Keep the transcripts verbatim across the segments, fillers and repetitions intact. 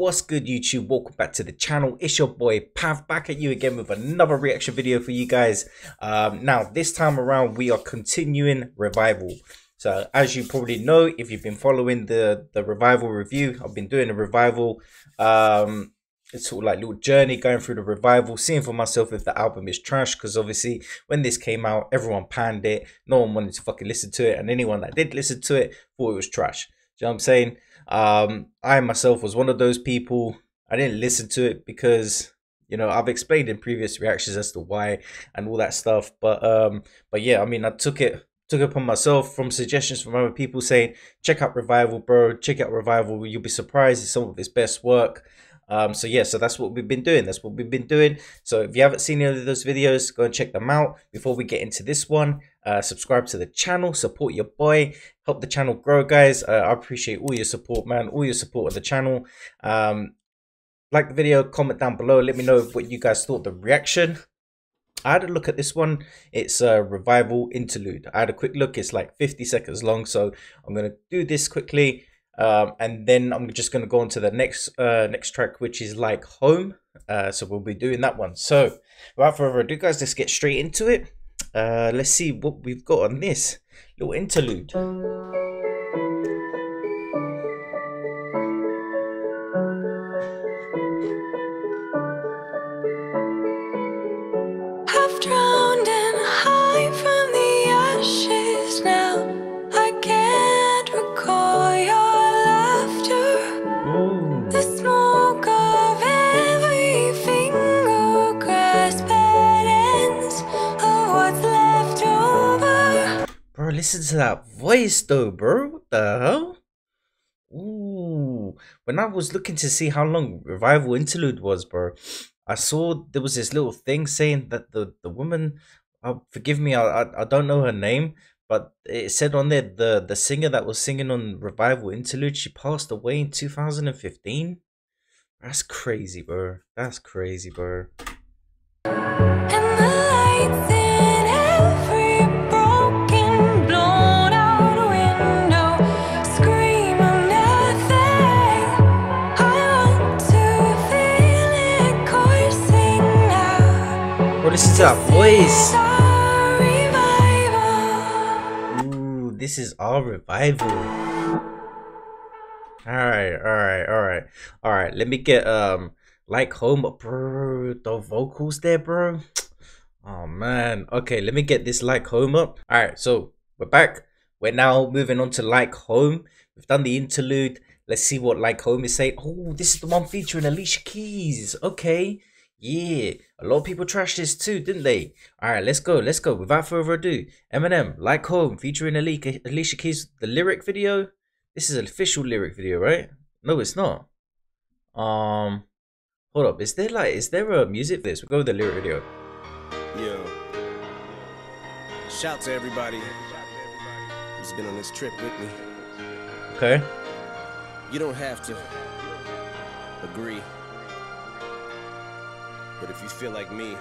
What's good, YouTube? Welcome back to the channel. It's your boy Pav, back at you again with another reaction video for you guys. Um, now, this time around, we are continuing Revival. So, as you probably know, if you've been following the, the Revival review, I've been doing a Revival. Um, it's sort of like little journey going through the Revival, seeing for myself if the album is trash, because obviously when this came out, everyone panned it. No one wanted to fucking listen to it, and anyone that did listen to it thought it was trash. Do you know what I'm saying? Um, I myself was one of those people. I didn't listen to it because, you know, I've explained in previous reactions as to why and all that stuff. But um, but yeah, I mean, I took it took it upon myself from suggestions from other people saying, check out Revival, bro. Check out Revival. You'll be surprised. It's some of his best work. Um, so yeah, so that's what we've been doing. That's what we've been doing. So if you haven't seen any of those videos, go and check them out. Before we get into this one, uh, subscribe to the channel, support your boy, help the channel grow, guys. Uh, I appreciate all your support, man, all your support of the channel. Um, like the video, comment down below. Let me know what you guys thought of the reaction. I had a look at this one. It's a Revival interlude. I had a quick look. It's like fifty seconds long. So I'm going to do this quickly. Um, and then I'm just going to go on to the next uh, next track, which is Like Home. Uh, so we'll be doing that one. So without further ado, guys, let's get straight into it. Uh, let's see what we've got on this little interlude. Listen to that voice though, bro. What the hell? Ooh. When I was looking to see how long Revival interlude was, bro, I saw there was this little thing saying that the, the woman, oh, forgive me, I, I I don't know her name, but it said on there the, the singer that was singing on Revival interlude, she passed away in two thousand fifteen. That's crazy, bro. That's crazy, bro. Listen to that voice. Ooh, this is our Revival. Alright, alright, alright. Alright, let me get um Like Home, bro. The vocals there, bro. Oh man. Okay, let me get this Like Home up. Alright, so we're back. We're now moving on to Like Home. We've done the interlude. Let's see what Like Home is saying. Oh, this is the one featuring Alicia Keys. Okay. Yeah, a lot of people trashed this too, didn't they? All right, let's go, let's go. Without further ado, Eminem, Like Home, featuring Alicia Keys, the lyric video. This is an official lyric video, right? No, it's not. Um, hold up, is there like, is there a music for this? We'll go with the lyric video. Yo, shout to everybody who's been on this trip with me. Okay. You don't have to agree. But if you feel like me,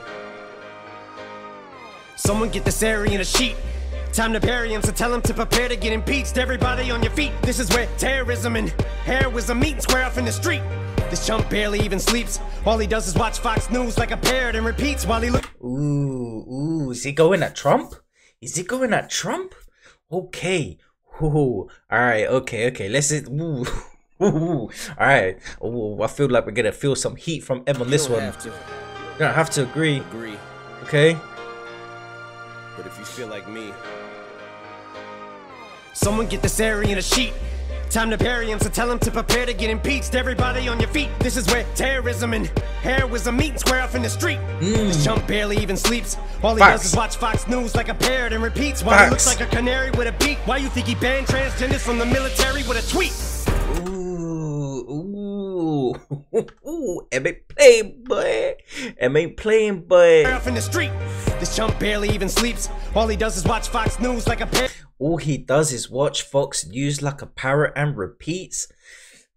someone get this area in a sheet. Time to bury him, so tell him to prepare to get impeached. Everybody on your feet. This is where terrorism and heroism meet, square off in the street. This chump barely even sleeps. All he does is watch Fox News like a parrot and repeats while he looks. Ooh, ooh, is he going at Trump? Is he going at Trump? Okay. Ooh, alright, okay, okay. Let's just, ooh. Ooh, alright. Ooh, I feel like we're gonna feel some heat from Em on this one. You don't have to agree. Agree. Okay. But if you feel like me, someone get this area in a sheet. Time to bury him, so tell him to prepare to get impeached. Everybody on your feet. This is where terrorism and heroism meet, square off in the street. Mm. This chump barely even sleeps. All he Facts. does is watch Fox News like a parrot and repeats. Why Facts. he looks like a canary with a beak. Why you think he banned transgenders from the military with a tweet? Ooh, ooh, ooh, Em ain't playing, boy. Em ain't playing, boy. Off in the street, this chump barely even sleeps. All he does is watch Fox News like a parrot. All he does is watch Fox News like a parrot and repeats.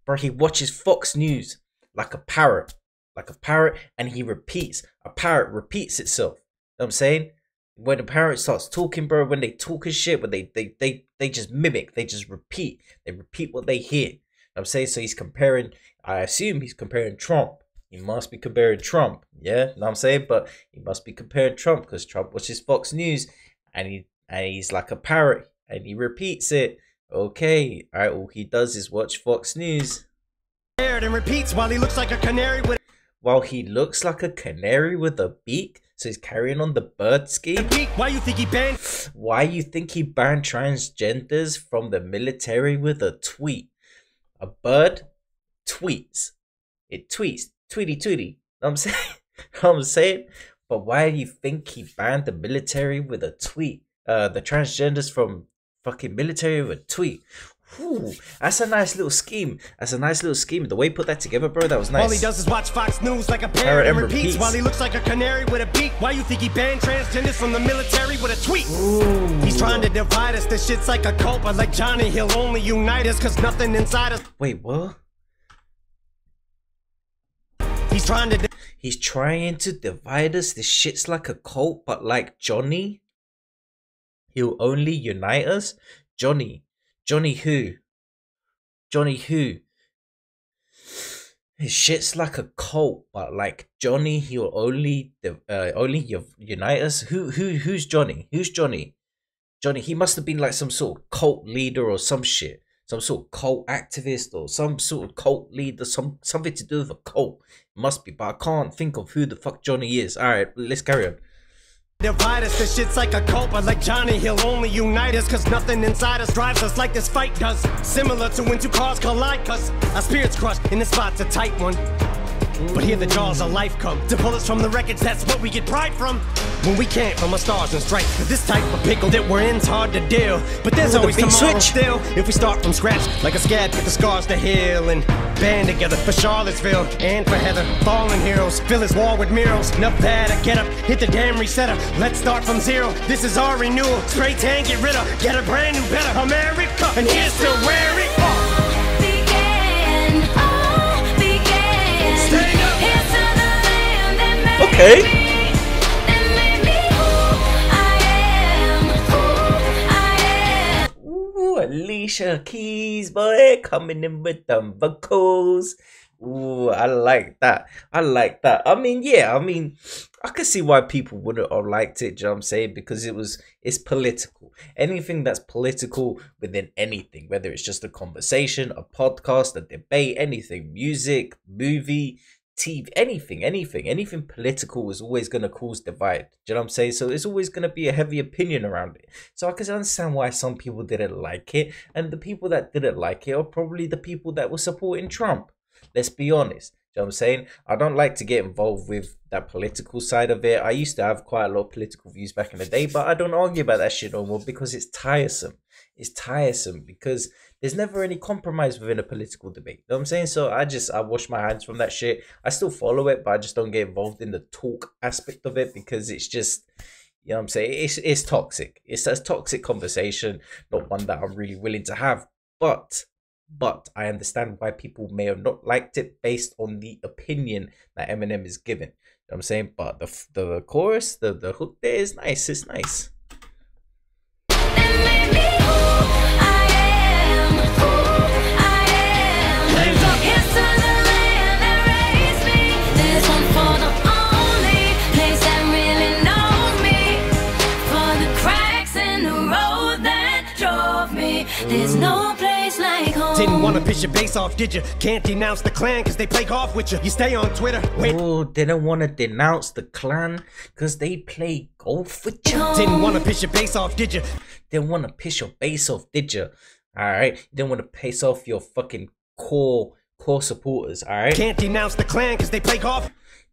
Bro, he watches Fox News like a parrot, like a parrot, and he repeats. A parrot repeats itself. You know what I'm saying? When a parrot starts talking, bro, when they talk and shit, when they they they they just mimic, they just repeat, they repeat what they hear. I'm saying, so he's comparing, I assume he's comparing Trump. He must be comparing Trump. Yeah, you know what I'm saying? But he must be comparing Trump because Trump watches Fox News and he and he's like a parrot and he repeats it. Okay, all right, all he does is watch Fox News. And repeats while he looks like a canary with While he looks like a canary with a beak? So he's carrying on the bird scheme? Why you think he banned Why you think he banned transgenders from the military with a tweet? A bird tweets. It tweets. Tweety tweety. I'm saying, I'm saying, but why do you think he banned the military with a tweet? Uh, the transgenders from fucking military with a tweet. Ooh, that's a nice little scheme. That's a nice little scheme. The way he put that together, bro, that was nice. All he does is watch Fox News like a parrot and repeats, repeats while he looks like a canary with a beak. Why you think he banned transgenders from the military with a tweet? Ooh. He's trying to divide us. This shit's like a cult, but like Johnny, he'll only unite us because nothing inside us. Wait, what? He's trying to. He's trying to divide us. This shit's like a cult, but like Johnny, he'll only unite us. Johnny. Johnny who? Johnny who? His shit's like a cult, but like Johnny, he'll only uh, only unite us. Who who who's Johnny? Who's Johnny? Johnny, he must have been like some sort of cult leader or some shit, some sort of cult activist or some sort of cult leader, some something to do with a cult. It must be, but I can't think of who the fuck Johnny is. All right, let's carry on. Divide us, this shit's like a cult, but like Johnny, he'll only unite us cause nothing inside us drives us like this fight does. Similar to when two cars collide cause our spirits crush in the spot's a tight one. But here the jaws of life come to pull us from the wreckage, that's what we get pride from. When we can't from our stars and stripes, cause this type of pickle that we're in's hard to deal. But there's Ooh, always the tomorrow switch. Still, if we start from scratch, like a scab, get the scars to heal and band together for Charlottesville and for Heather. Fallen heroes, fill his wall with murals. Enough that I get up, hit the damn resetter. Let's start from zero, this is our renewal. Straight tan, get rid of, get a brand new better America. And here's to where it all began. All began. Stand up. Here's to the land that made okay. me. That made me who I am. Who I am. Ooh, Alicia Keys, boy, coming in with them vocals. Ooh, I like that. I like that. I mean, yeah, I mean, I could see why people wouldn't have liked it, you know what I'm saying? Because it was, it's political. Anything that's political within anything, whether it's just a conversation, a podcast, a debate, anything, music, movie, T V, anything, anything, anything political is always going to cause divide, you know what I'm saying? So it's always going to be a heavy opinion around it. So I can understand why some people didn't like it. And the people that didn't like it are probably the people that were supporting Trump. Let's be honest, you know what I'm saying? I don't like to get involved with that political side of it. I used to have quite a lot of political views back in the day, but I don't argue about that shit no more because it's tiresome. It's tiresome because there's never any compromise within a political debate, you know what I'm saying? So I just, I wash my hands from that shit. I still follow it, but I just don't get involved in the talk aspect of it because it's just, you know what I'm saying? It's, it's toxic. It's a toxic conversation, not one that I'm really willing to have, but... But I understand why people may have not liked it based on the opinion that Eminem is given. You know what I'm saying? But the the chorus, the, the hook there is nice. It's nice. There's no place like home. Didn't want to piss your base off, did you? Can't denounce the Klan because they play golf with you. You stay on Twitter. Wait. Oh, didn't want to denounce the Klan because they play golf with you. Didn't want to piss your base off, did you? Didn't want to piss your base off, did you? All right. Didn't want to piss off your fucking core, core supporters, all right? Can't denounce the Klan because they play golf.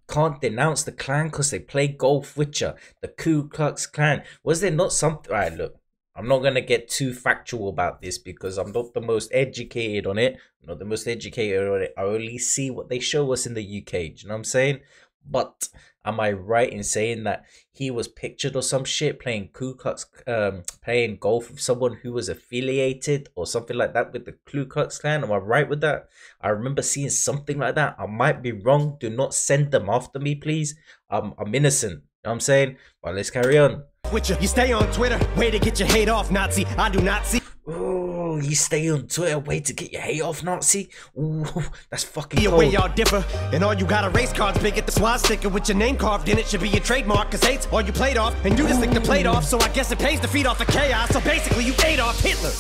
Can't denounce the Klan because they play golf with you. The Ku Klux Klan. Was there not something? All right, look. I'm not going to get too factual about this because I'm not the most educated on it. I'm not the most educated on it. I only see what they show us in the U K. Do you know what I'm saying? But am I right in saying that he was pictured or some shit playing Ku Klux, um, playing golf with someone who was affiliated or something like that with the Ku Klux Klan? Am I right with that? I remember seeing something like that. I might be wrong. Do not send them after me, please. Um, I'm innocent. You know what I'm saying? Well, let's carry on. With you. You stay on Twitter, way to get your hate off, Nazi. I do not see Oh, you stay on Twitter, wait to get your hate off, Nazi. Ooh, that's fucking cold. Way y'all differ, and all you got are race cards big at the swastika with your name carved in it. Should be your trademark, cause hate's all you played off, and you just licked the plate off, so I guess it pays to feed off the chaos. So basically, you ate off Hitler.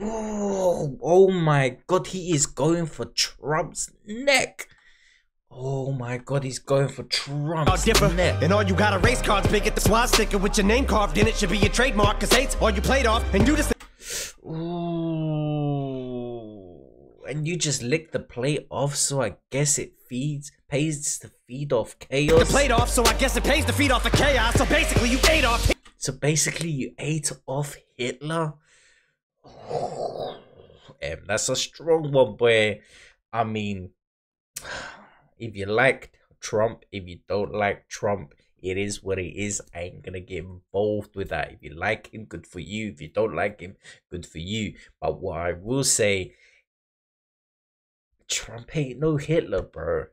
Oh, oh my God, he is going for Trump's neck. Oh my God, he's going for Trump's differ, neck. And all you got are race cards big at the swastika with your name carved in it. Should be your trademark, cause hate's all you played off, and you just... Ooh, and you just lick the plate off, so I guess it feeds, pays to feed off chaos. The plate off, so I guess it pays to feed off the chaos. So basically, you ate off. So basically, you ate off Hitler. Oh, and that's a strong one, boy. I mean, if you like Trump, if you don't like Trump, it is what it is. I ain't gonna get involved with that. If you like him, good for you. If you don't like him, good for you. But what I will say, Trump ain't no Hitler, bro.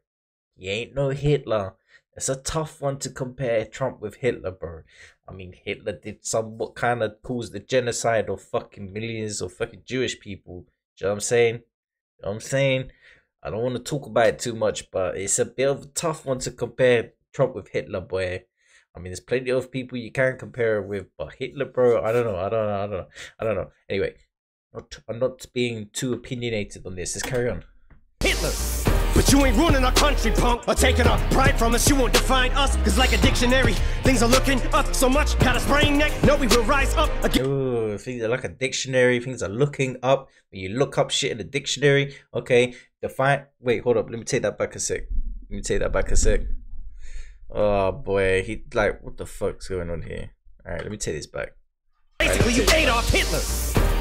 He ain't no Hitler. It's a tough one to compare Trump with Hitler, bro. I mean, Hitler did somewhat kind of cause the genocide of fucking millions of fucking Jewish people. Do you know what I'm saying? You know what I'm saying? I don't want to talk about it too much, but it's a bit of a tough one to compare Trump with Hitler, boy. I mean, there's plenty of people you can compare it with, but Hitler, bro, I don't know, I don't know, I don't know, I don't know. Anyway, not, I'm not being too opinionated on this. Let's carry on. Hitler, but you ain't ruining our country, punk, or taking our pride from us. You won't define us, cause like a dictionary, things are looking up so much. Got a sprained neck, no, we will rise up again. Ooh, things are like a dictionary, things are looking up. When you look up shit in the dictionary, okay, define, wait, hold up, let me take that back a sec. Let me take that back a sec. Oh boy, he like, what the fuck's going on here? All right, let me take this back. Basically, you ate off Hitler,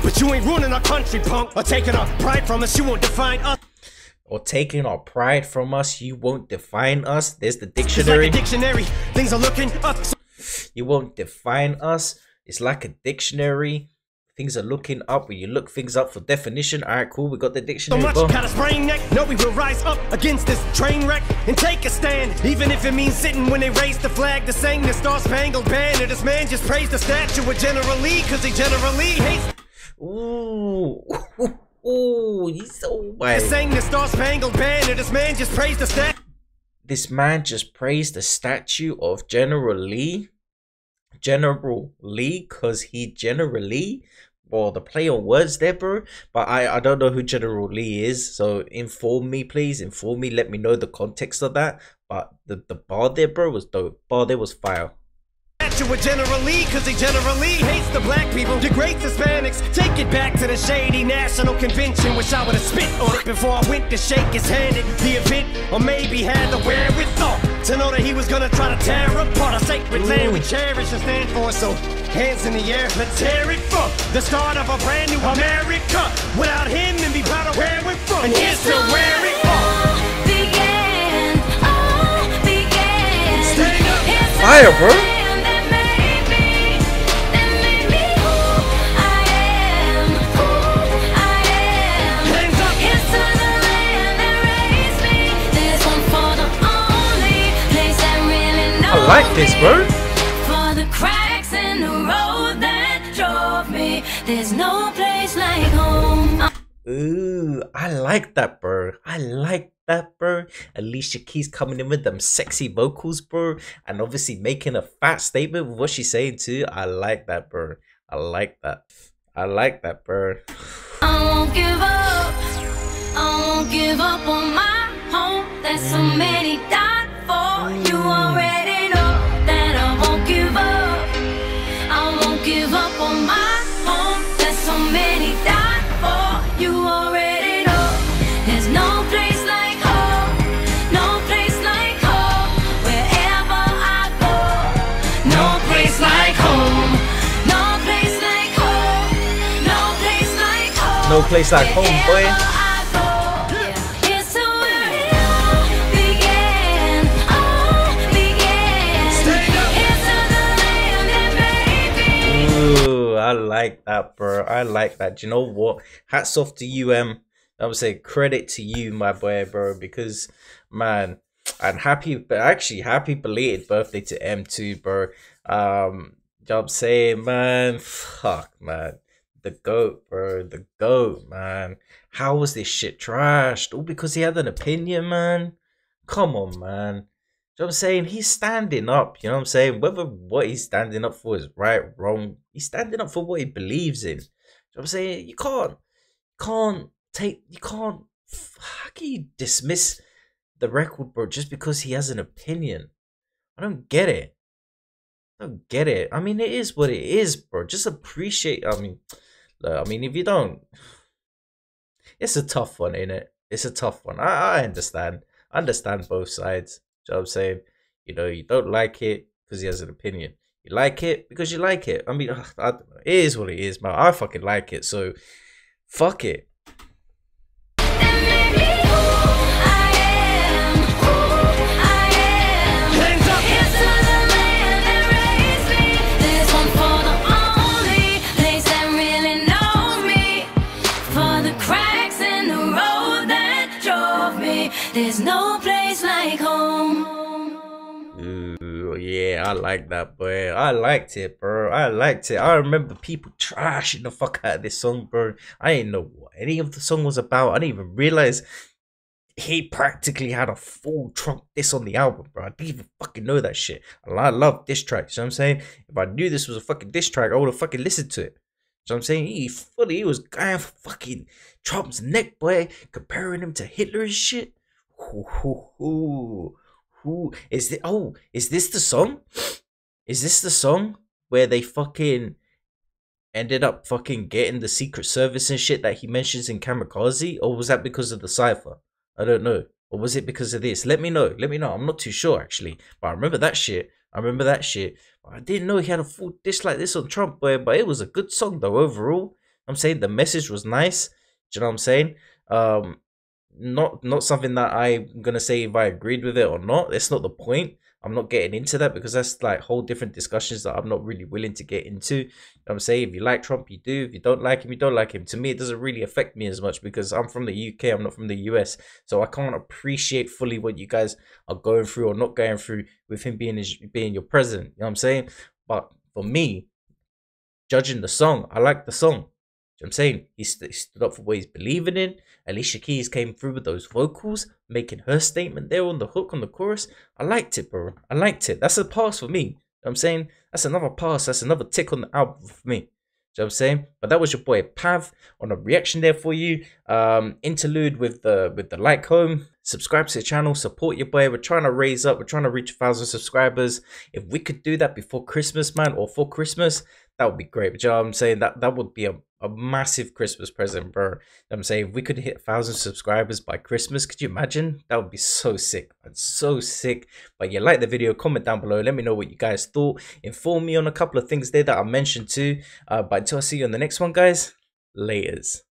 but you ain't ruining our country, punk, or taking our pride from us. You won't define us. Or taking our pride from us, you won't define us. There's the dictionary. It's like a dictionary. Things are looking up. You won't define us. It's like a dictionary. Things are looking up. When you look things up for definition, all right, cool. We got the dictionary. So much bro. Got a sprained neck. No, we will rise up against this train wreck and take a stand, even if it means sitting when they raise the flag. To sing the Star-Spangled Banner. This man just praised the statue of General Lee because he generally hates. Ooh, ooh, he's so bad. To sing the Star-Spangled Banner. This man just praised the statue. This man just praised the statue of General Lee. General Lee, because he generally, well, the play on words there, bro. But I, I don't know who General Lee is, so inform me, please. Inform me, let me know the context of that. But the, the bar there, bro, was dope. Bar there was fire. With General Lee, because he generally hates the black people, degrades Hispanics. Take it back to the shady national convention, which I would have spit on it before I went to shake his hand at the event, or maybe had the wherewithal to know that he was gonna try to tear apart our sacred land we cherish and stand for. So hands in the air, let's tear it from the start of a brand new America. Without him, and be proud of where we're from, and here's to where it all began. All began. Stand up, fire, bro. Like this, bro. For the cracks in the road that drove me, there's no place like home. Ooh, I like that, bro. I like that, bro. Alicia Keys coming in with them sexy vocals, bro, and obviously making a fat statement with what she's saying too. I like that, bro. I like that. I like that, bro. I won't give up. I won't give up on my home. There's so many died for. You already. No place like home, boy. Ooh, I like that, bro. I like that. Do you know what? Hats off to you, um. I would say credit to you, my boy, bro. Because, man, I'm happy, but actually happy belated birthday to M two, bro. Um, you know what I'm saying, man. Fuck, man. The GOAT, bro. The GOAT, man. How was this shit trashed? All because he had an opinion, man. Come on, man. You know what I'm saying? He's standing up. You know what I'm saying? Whether what he's standing up for is right, wrong, he's standing up for what he believes in. You know what I'm saying? You can't, can't take, you can't, how can you dismiss the record, bro, just because he has an opinion? I don't get it. I don't get it. I mean, it is what it is, bro. Just appreciate, I mean, I mean, if you don't, it's a tough one, isn't it? It's a tough one. I, I understand. I understand both sides. You know what I'm saying? You know, you don't like it because he has an opinion. You like it because you like it. I mean, I don't know. It is what it is, man. I fucking like it, so fuck it. There's no place like home. Ooh, yeah, I like that, boy. I liked it, bro. I liked it. I remember people trashing the fuck out of this song, bro. I didn't know what any of the song was about. I didn't even realize he practically had a full Trump diss on the album, bro. I didn't even fucking know that shit. I love diss tracks, you know what I'm saying? If I knew this was a fucking diss track, I would have fucking listened to it. You know what I'm saying? He fully, he was going for fucking Trump's neck, boy, comparing him to Hitler and shit. Ooh, ooh, ooh, ooh. Is this, oh, is this the song? Is this the song where they fucking ended up fucking getting the Secret Service and shit that he mentions in Kamikaze? Or was that because of the cypher? I don't know. Or was it because of this? Let me know. Let me know. I'm not too sure, actually. But I remember that shit. I remember that shit. I didn't know he had a full dish like this on Trump, but it was a good song, though, overall. I'm saying the message was nice. Do you know what I'm saying? Um... not not something that I'm gonna say if I agreed with it or not. That's not the point. I'm not getting into that because that's like whole different discussions that I'm not really willing to get into. You know what I'm saying? If you like Trump, you do. If you don't like him, you don't like him. To me, it doesn't really affect me as much because I'm from the U K. I'm not from the U S, so I can't appreciate fully what you guys are going through or not going through with him being his, being your president. You know what I'm saying? But for me, judging the song, I like the song. I'm saying he, st he stood up for what he's believing in. Alicia Keys came through with those vocals, making her statement there on the hook, on the chorus. I liked it, bro. I liked it. That's a pass for me. You know what I'm saying? That's another pass. That's another tick on the album for me. You know what I'm saying? But that was your boy Pav on a reaction there for you. Um, interlude with the with the Like Home. Subscribe to the channel. Support your boy. We're trying to raise up. We're trying to reach a thousand subscribers. If we could do that before Christmas, man, or for Christmas, that would be great. But you know what I'm saying? That that would be a A massive Christmas present, bro. You know what I'm saying? If we could hit a thousand subscribers by Christmas, could you imagine? That would be so sick. It's so sick. But yeah, like the video, comment down below. Let me know what you guys thought. Inform me on a couple of things there that I mentioned too. Uh, but until I see you on the next one, guys, laters.